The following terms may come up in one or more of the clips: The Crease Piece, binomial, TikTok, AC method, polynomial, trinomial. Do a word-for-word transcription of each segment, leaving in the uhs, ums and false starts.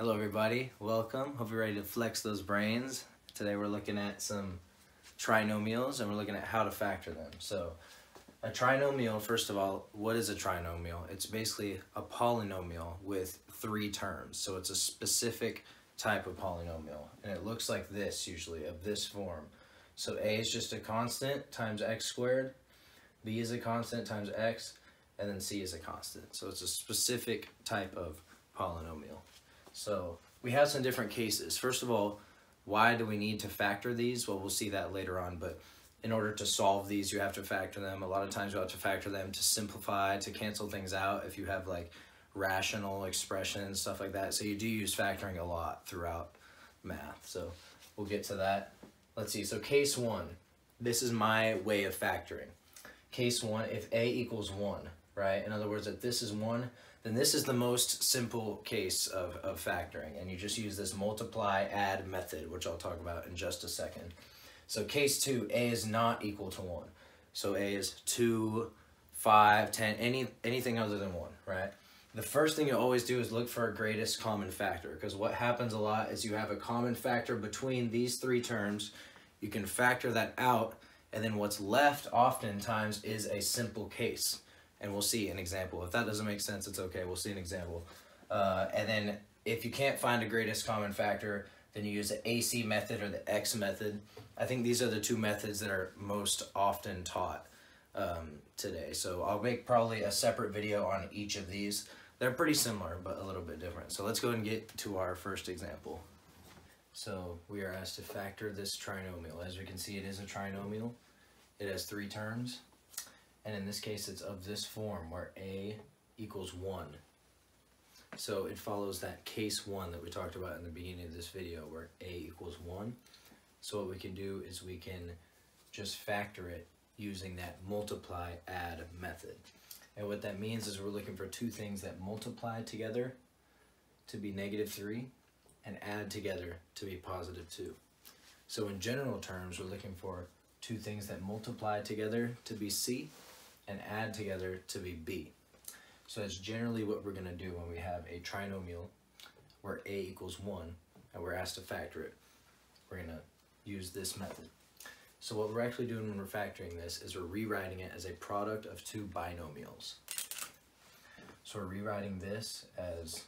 Hello everybody, welcome. Hope you're ready to flex those brains. Today we're looking at some trinomials and we're looking at how to factor them. So a trinomial, first of all, what is a trinomial? It's basically a polynomial with three terms. So it's a specific type of polynomial and it looks like this usually, of this form. So A is just a constant times x squared, B is a constant times x, and then C is a constant. So it's a specific type of polynomial. So we have some different cases. First of all, why do we need to factor these? Well, we'll see that later on, but in order to solve these, you have to factor them. A lot of times you have to factor them to simplify, to cancel things out if you have like rational expressions, stuff like that. So you do use factoring a lot throughout math. So we'll get to that. Let's see, so case one, this is my way of factoring. Case one, if A equals one, right? In other words, if this is one, then this is the most simple case of, of factoring, and you just use this multiply add method, which I'll talk about in just a second. So case two, A is not equal to one. So A is two, five, ten, any, anything other than one, right? The first thing you always do is look for a greatest common factor, because what happens a lot is you have a common factor between these three terms. You can factor that out, and then what's left oftentimes is a simple case. And we'll see an example. If that doesn't make sense, it's okay. We'll see an example. Uh, and then if you can't find a greatest common factor, then you use the A C method or the X method. I think these are the two methods that are most often taught um, today. So I'll make probably a separate video on each of these. They're pretty similar, but a little bit different. So let's go ahead and get to our first example. So we are asked to factor this trinomial. As we can see, it is a trinomial. It has three terms. And in this case, it's of this form, where A equals one. So it follows that case one that we talked about in the beginning of this video, where A equals one. So what we can do is we can just factor it using that multiply add method. And what that means is we're looking for two things that multiply together to be negative three and add together to be positive two. So in general terms, we're looking for two things that multiply together to be C and add together to be B. So that's generally what we're going to do when we have a trinomial where A equals one and we're asked to factor it. We're going to use this method. So what we're actually doing when we're factoring this is we're rewriting it as a product of two binomials. So we're rewriting this as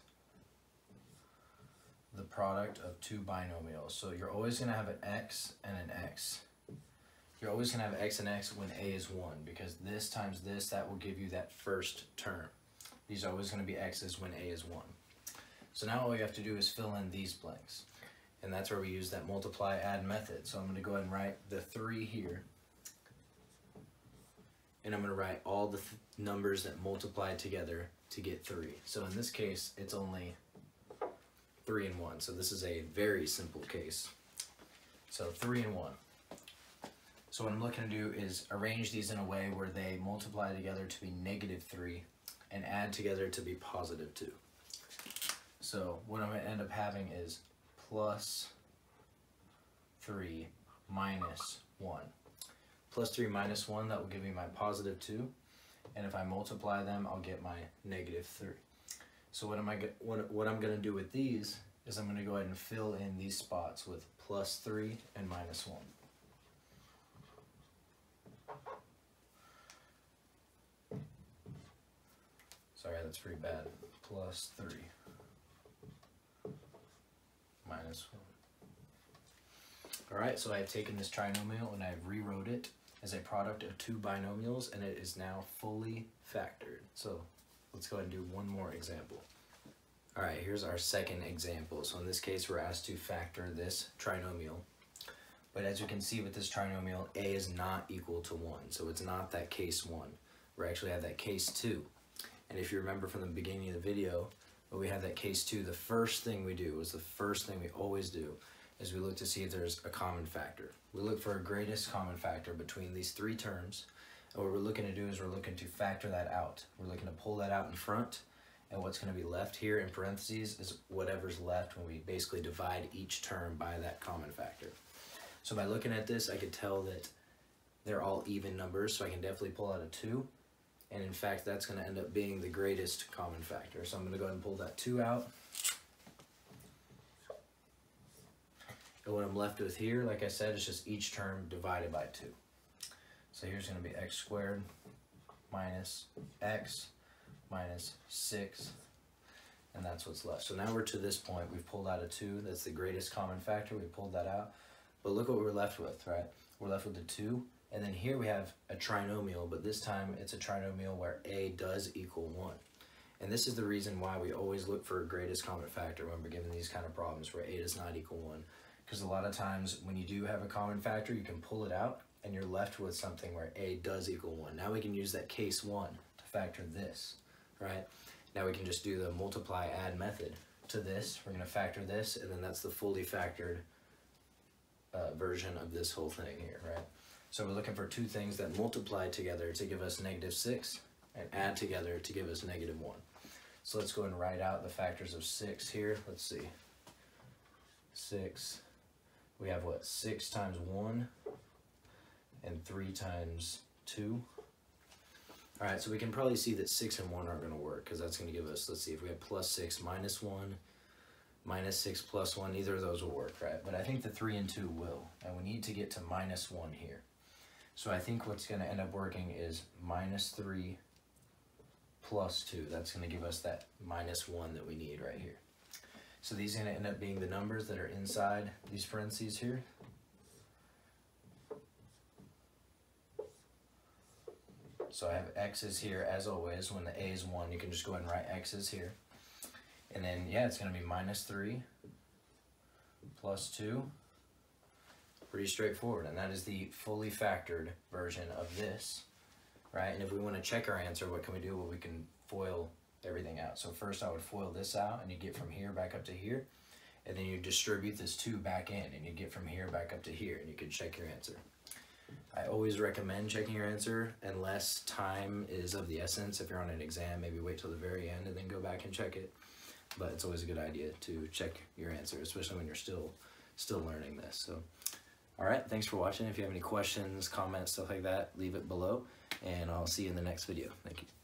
the product of two binomials. So you're always going to have an X and an X. You're always going to have X and X when A is one, because this times this, that will give you that first term. These are always going to be X's when A is one. So now all you have to do is fill in these blanks. And that's where we use that multiply add method. So I'm going to go ahead and write the three here. And I'm going to write all the th numbers that multiply together to get three. So in this case, it's only three and one. So this is a very simple case. So three and one. So what I'm looking to do is arrange these in a way where they multiply together to be negative three and add together to be positive two. So what I'm going to end up having is plus three minus one. Plus three minus one, that will give me my positive two. And if I multiply them, I'll get my negative three. So what, am I get, what, what I'm going to do with these is I'm going to go ahead and fill in these spots with plus three and minus one. Sorry, that's pretty bad. Plus three. Minus one. Alright, so I've taken this trinomial and I've rewrote it as a product of two binomials, and it is now fully factored. So let's go ahead and do one more example. Alright, here's our second example. So in this case, we're asked to factor this trinomial. But as you can see with this trinomial, A is not equal to one. So it's not that case one. We actually have that case two. And if you remember from the beginning of the video, when we have that case two, the first thing we do is the first thing we always do is we look to see if there's a common factor. We look for a greatest common factor between these three terms. And what we're looking to do is we're looking to factor that out. We're looking to pull that out in front. And what's going to be left here in parentheses is whatever's left when we basically divide each term by that common factor. So by looking at this, I could tell that they're all even numbers, so I can definitely pull out a two. And in fact, that's going to end up being the greatest common factor. So I'm going to go ahead and pull that two out. And what I'm left with here, like I said, is just each term divided by two. So here's going to be x squared minus x minus six, and that's what's left. So now we're to this point. We've pulled out a two. That's the greatest common factor. We pulled that out. But look what we're left with, right? We're left with a two. And then here we have a trinomial, but this time it's a trinomial where a does equal one. And this is the reason why we always look for a greatest common factor when we're given these kind of problems where a does not equal one. Because a lot of times when you do have a common factor, you can pull it out and you're left with something where a does equal one. Now we can use that case one to factor this, right? Now we can just do the multiply add method to this. We're going to factor this, and then that's the fully factored uh, version of this whole thing here, right? So we're looking for two things that multiply together to give us negative six and add together to give us negative one. So let's go and write out the factors of six here. Let's see. six. We have what? six times one and three times two. All right, so we can probably see that six and one aren't going to work because that's going to give us, let's see, if we have plus six minus one, minus six plus one, neither of those will work, right? But I think the three and two will. And we need to get to minus one here. So I think what's going to end up working is minus three plus two. That's going to give us that minus one that we need right here. So these are going to end up being the numbers that are inside these parentheses here. So I have x's here, as always. When the a is one, you can just go ahead and write x's here. And then, yeah, it's going to be minus three plus two. Pretty straightforward, and that is the fully factored version of this, right? And if we want to check our answer, what can we do? Well, we can foil everything out. So first I would foil this out, and you get from here back up to here, and then you distribute this two back in, and you get from here back up to here, and you can check your answer. I always recommend checking your answer unless time is of the essence. If you're on an exam, maybe wait till the very end and then go back and check it. But it's always a good idea to check your answer, especially when you're still still learning this. So. All right, thanks for watching. If you have any questions, comments, stuff like that, leave it below, and I'll see you in the next video. Thank you.